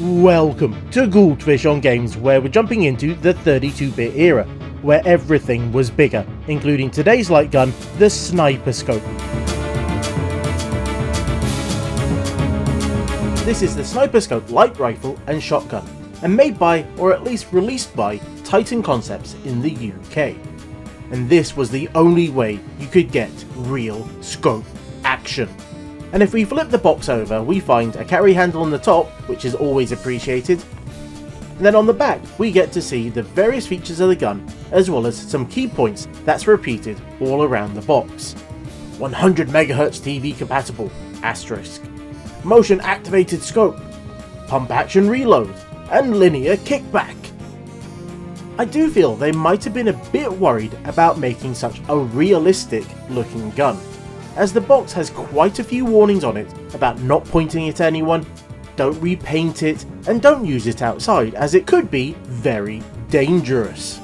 Welcome to GouldFish on Games, where we're jumping into the 32-bit era, where everything was bigger, including today's light gun, the Sniper Scope. This is the Sniper Scope light rifle and shotgun, and made by, or at least released by, Titan Concepts in the UK. And this was the only way you could get real scope action. And if we flip the box over, we find a carry handle on the top, which is always appreciated. And then on the back, we get to see the various features of the gun, as well as some key points that's repeated all around the box. 100 MHz TV compatible, asterisk. Motion activated scope, pump action reload, and linear kickback. I do feel they might have been a bit worried about making such a realistic looking gun, as the box has quite a few warnings on it about not pointing it at anyone, don't repaint it, and don't use it outside as it could be very dangerous.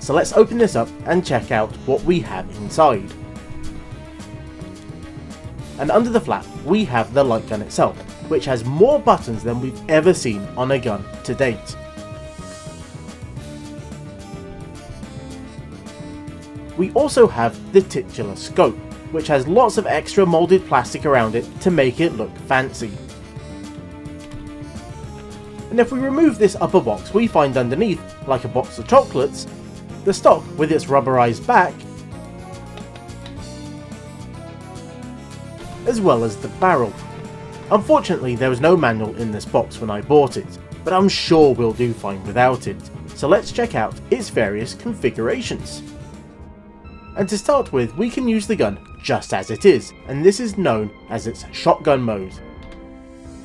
So let's open this up and check out what we have inside. And under the flap we have the light gun itself, which has more buttons than we've ever seen on a gun to date. We also have the titular scope, which has lots of extra moulded plastic around it to make it look fancy. And if we remove this upper box, we find underneath, like a box of chocolates, the stock with its rubberized back, as well as the barrel. Unfortunately, there was no manual in this box when I bought it, but I'm sure we'll do fine without it. So let's check out its various configurations. And to start with, we can use the gun just as it is, and this is known as its shotgun mode,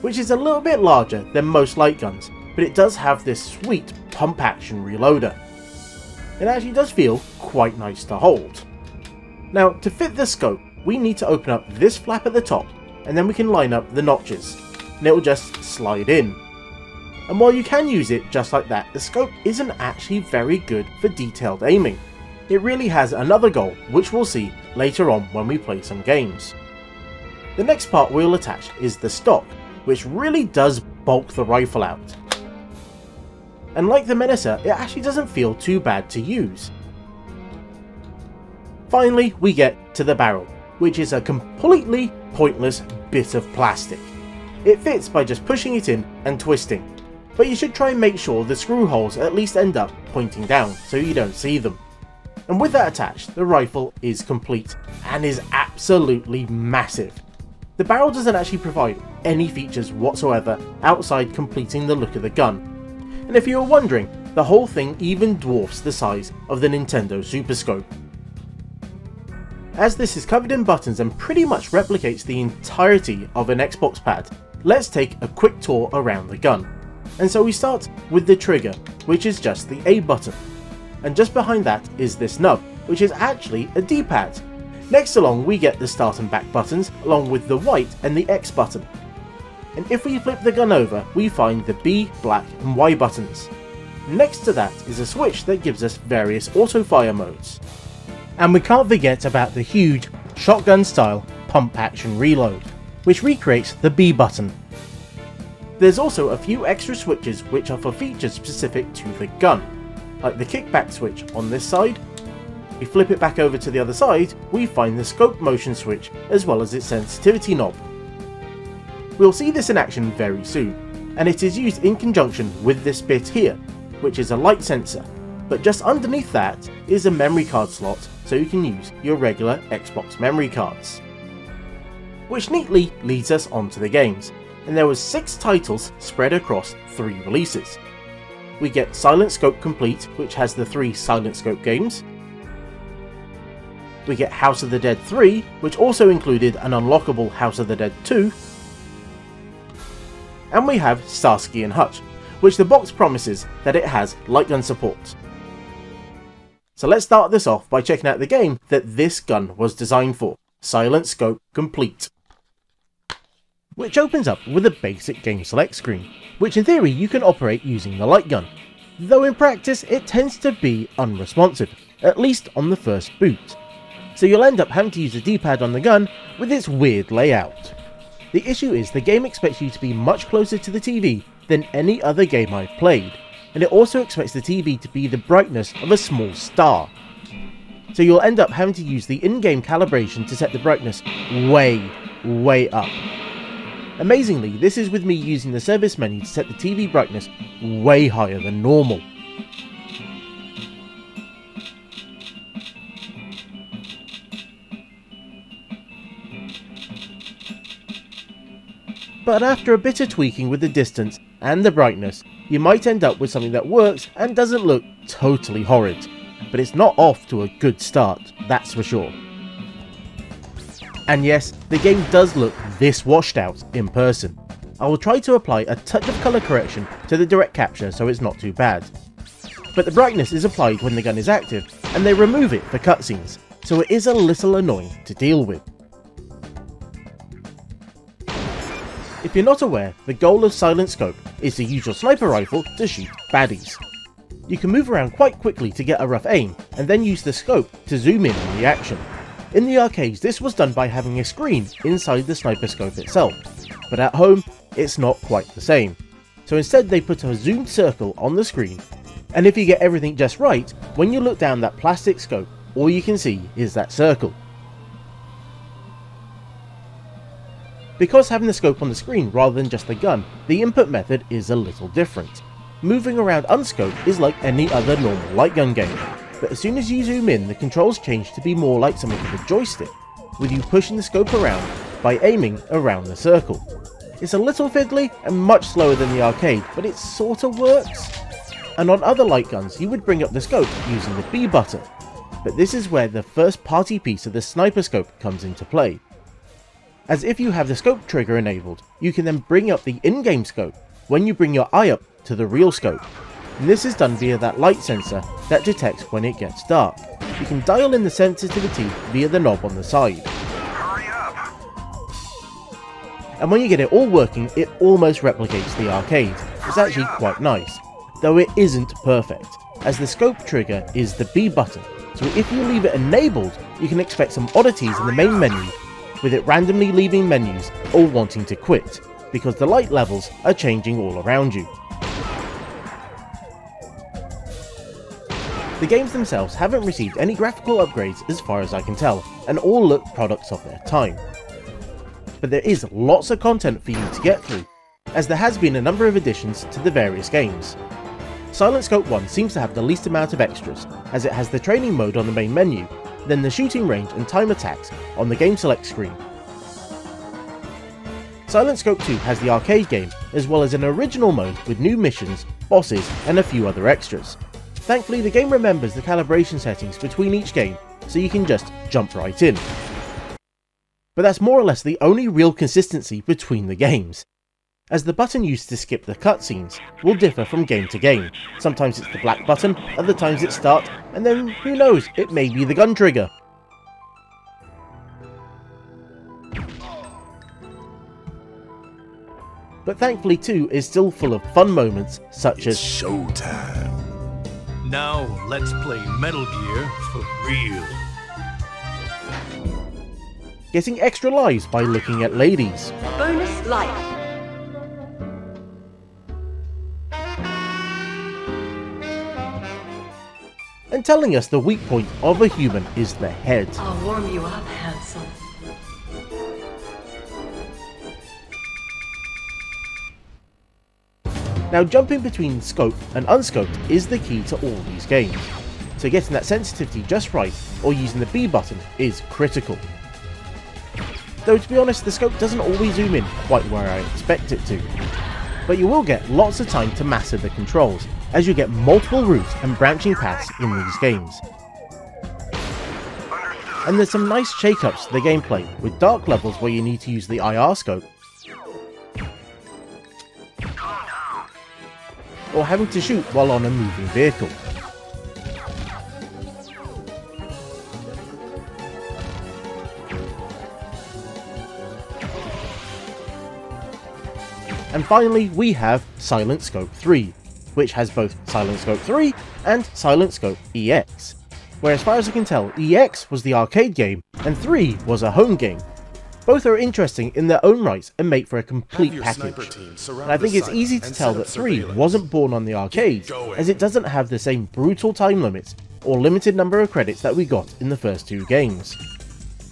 which is a little bit larger than most light guns, but it does have this sweet pump action reloader. It actually does feel quite nice to hold. Now, to fit the scope, we need to open up this flap at the top, and then we can line up the notches, and it will just slide in. And while you can use it just like that, the scope isn't actually very good for detailed aiming. It really has another goal, which we'll see later on when we play some games. The next part we'll attach is the stock, which really does bulk the rifle out. And like the Menacer, it actually doesn't feel too bad to use. Finally, we get to the barrel, which is a completely pointless bit of plastic. It fits by just pushing it in and twisting, but you should try and make sure the screw holes at least end up pointing down so you don't see them. And with that attached, the rifle is complete and is absolutely massive. The barrel doesn't actually provide any features whatsoever outside completing the look of the gun. And if you were wondering, the whole thing even dwarfs the size of the Nintendo Super Scope, as this is covered in buttons and pretty much replicates the entirety of an Xbox pad. Let's take a quick tour around the gun. And so we start with the trigger, which is just the A button. And just behind that is this nub, which is actually a D-pad. Next along we get the start and back buttons, along with the white and the X button. And if we flip the gun over, we find the B, black and Y buttons. Next to that is a switch that gives us various auto-fire modes. And we can't forget about the huge shotgun-style pump action reload, which recreates the B button. There's also a few extra switches which are for features specific to the gun, like the kickback switch on this side. We flip it back over to the other side, we find the scope motion switch as well as its sensitivity knob. We'll see this in action very soon, and it is used in conjunction with this bit here, which is a light sensor, but just underneath that is a memory card slot so you can use your regular Xbox memory cards. Which neatly leads us onto the games, and there were 6 titles spread across 3 releases. We get Silent Scope Complete, which has the 3 Silent Scope games. We get House of the Dead 3, which also included an unlockable House of the Dead 2. And we have Starsky and Hutch, which the box promises that it has light gun support. So let's start this off by checking out the game that this gun was designed for, Silent Scope Complete, which opens up with a basic game select screen, which in theory you can operate using the light gun, though in practice it tends to be unresponsive, at least on the first boot, so you'll end up having to use the D-pad on the gun with its weird layout. The issue is the game expects you to be much closer to the TV than any other game I've played, and it also expects the TV to be the brightness of a small star. So you'll end up having to use the in-game calibration to set the brightness way up. Amazingly, this is with me using the service menu to set the TV brightness way higher than normal. But after a bit of tweaking with the distance and the brightness, you might end up with something that works and doesn't look totally horrid. But it's not off to a good start, that's for sure. And yes, the game does look this washed out in person. I will try to apply a touch of colour correction to the direct capture so it's not too bad. But the brightness is applied when the gun is active, and they remove it for cutscenes, so it is a little annoying to deal with. If you're not aware, the goal of Silent Scope is to use your sniper rifle to shoot baddies. You can move around quite quickly to get a rough aim, and then use the scope to zoom in on the action. In the arcades, this was done by having a screen inside the sniper scope itself, but at home, it's not quite the same. So instead they put a zoomed circle on the screen, and if you get everything just right, when you look down that plastic scope, all you can see is that circle. Because having the scope on the screen rather than just the gun, the input method is a little different. Moving around unscoped is like any other normal light gun game, but as soon as you zoom in, the controls change to be more like something with a joystick, with you pushing the scope around by aiming around the circle. It's a little fiddly and much slower than the arcade, but it sorta works. And on other light guns, you would bring up the scope using the B button, but this is where the first party piece of the sniper scope comes into play. As if you have the scope trigger enabled, you can then bring up the in-game scope when you bring your eye up to the real scope, and this is done via that light sensor that detects when it gets dark. You can dial in the sensitivity via the knob on the side. Hurry up. And when you get it all working, it almost replicates the arcade. It's actually quite nice, though it isn't perfect, as the scope trigger is the B button, so if you leave it enabled, you can expect some oddities in the main menu, with it randomly leaving menus or wanting to quit, because the light levels are changing all around you. The games themselves haven't received any graphical upgrades as far as I can tell, and all look products of their time. But there is lots of content for you to get through, as there has been a number of additions to the various games. Silent Scope 1 seems to have the least amount of extras, as it has the training mode on the main menu, then the shooting range and time attacks on the game select screen. Silent Scope 2 has the arcade game, as well as an original mode with new missions, bosses and a few other extras. Thankfully, the game remembers the calibration settings between each game, so you can just jump right in. But that's more or less the only real consistency between the games, as the button used to skip the cutscenes will differ from game to game. Sometimes it's the black button, other times it's start, and then who knows, it may be the gun trigger. But thankfully 2 is still full of fun moments such as showtime. Now let's play Metal Gear for real. Getting extra lives by looking at ladies. Bonus life. And telling us the weak point of a human is the head. I'll warm you up, handsome. Now, jumping between scoped and unscoped is the key to all these games, so getting that sensitivity just right or using the B button is critical. Though to be honest, the scope doesn't always zoom in quite where I expect it to, but you will get lots of time to master the controls, as you get multiple routes and branching paths in these games. And there's some nice shake-ups to the gameplay, with dark levels where you need to use the IR scope, or having to shoot while on a moving vehicle. And finally we have Silent Scope 3, which has both Silent Scope 3 and Silent Scope EX, where as far as I can tell EX was the arcade game and 3 was a home game. Both are interesting in their own rights and make for a complete package. And I think it's easy to tell that 3 wasn't born on the arcades, as it doesn't have the same brutal time limits or limited number of credits that we got in the first two games.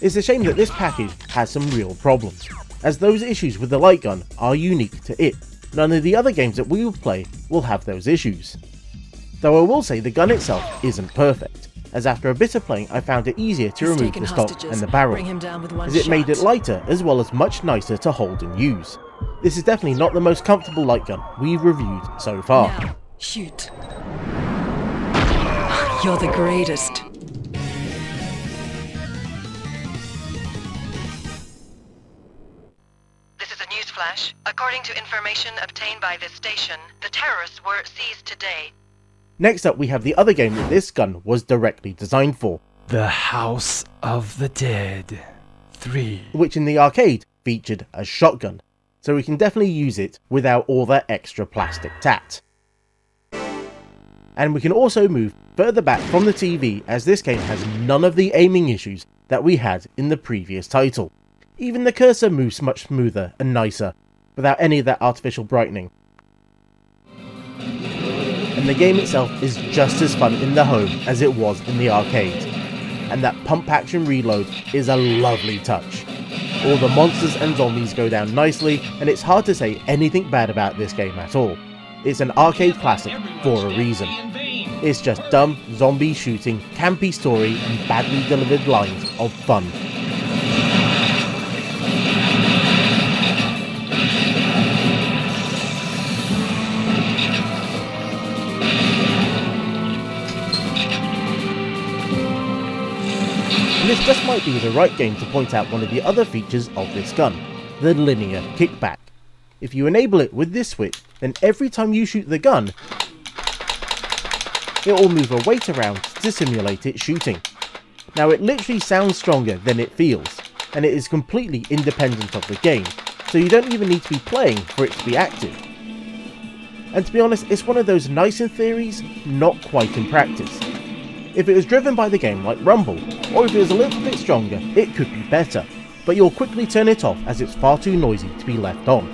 It's a shame that this package has some real problems, as those issues with the light gun are unique to it. None of the other games that we will play will have those issues. Though I will say the gun itself isn't perfect, as after a bit of playing I found it easier to remove the stock and the barrel, as it made it lighter as well as much nicer to hold and use. This is definitely not the most comfortable light gun we've reviewed so far. Now, shoot. You're the greatest. According to information obtained by this station, the terrorists were seized today. Next up we have the other game that this gun was directly designed for. The House of the Dead 3. Which in the arcade featured a shotgun, so we can definitely use it without all that extra plastic tat. And we can also move further back from the TV, as this game has none of the aiming issues that we had in the previous title. Even the cursor moves much smoother and nicer, without any of that artificial brightening. And the game itself is just as fun in the home as it was in the arcade. And that pump action reload is a lovely touch. All the monsters and zombies go down nicely, and it's hard to say anything bad about this game at all. It's an arcade classic for a reason. It's just dumb, zombie shooting, campy story, and badly delivered lines of fun. This just might be the right game to point out one of the other features of this gun, the linear kickback. If you enable it with this switch, then every time you shoot the gun, it will move a weight around to simulate it shooting. Now it literally sounds stronger than it feels, and it is completely independent of the game, so you don't even need to be playing for it to be active. And to be honest, it's one of those nice in theories, not quite in practice. If it was driven by the game like Rumble, or if it was a little bit stronger, it could be better, but you'll quickly turn it off as it's far too noisy to be left on.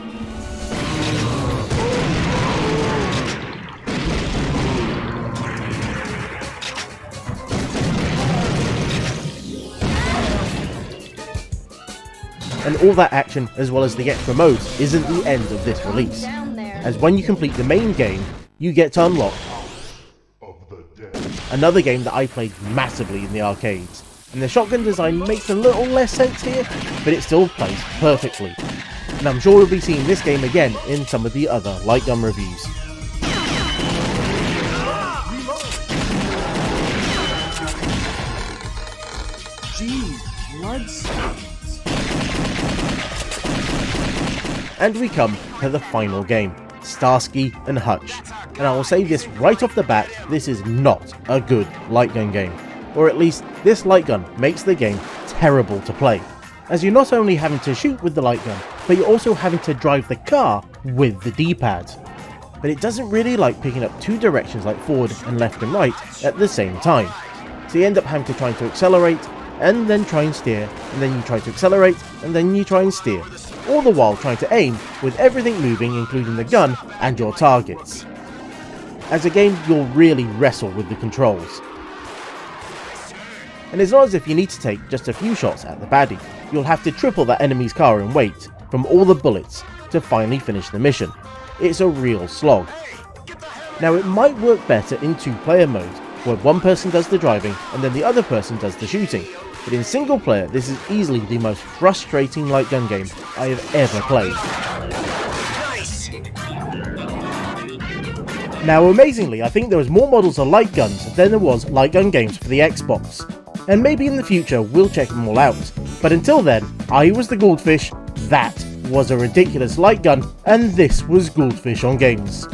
And all that action, as well as the extra modes, isn't the end of this release, as when you complete the main game, you get to unlock another game that I played massively in the arcades, and the shotgun design makes a little less sense here, but it still plays perfectly, and I'm sure we'll be seeing this game again in some of the other light gun reviews. And we come to the final game, Starsky and Hutch, and I will say this right off the bat, this is not a good light gun game, or at least this light gun makes the game terrible to play, as you're not only having to shoot with the light gun, but you're also having to drive the car with the D-pad. But it doesn't really like picking up two directions like forward and left and right at the same time, so you end up having to try to accelerate, and then try and steer, and then you try to accelerate, and then you try and steer, all the while trying to aim with everything moving, including the gun and your targets. As a game, you'll really wrestle with the controls. And it's not as if you need to take just a few shots at the baddie, you'll have to triple that enemy's car in weight from all the bullets to finally finish the mission. It's a real slog. Now it might work better in two-player mode, where one person does the driving and then the other person does the shooting, but in single player this is easily the most frustrating light gun game I have ever played. Now amazingly, I think there was more models of light guns than there was light gun games for the Xbox, and maybe in the future we'll check them all out, but until then, I was the Goldfish, that was a ridiculous light gun, and this was GouldFish on Games.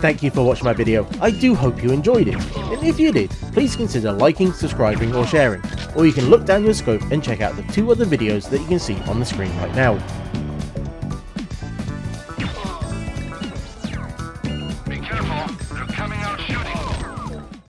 Thank you for watching my video, I do hope you enjoyed it, and if you did, please consider liking, subscribing or sharing, or you can look down your scope and check out the two other videos that you can see on the screen right now.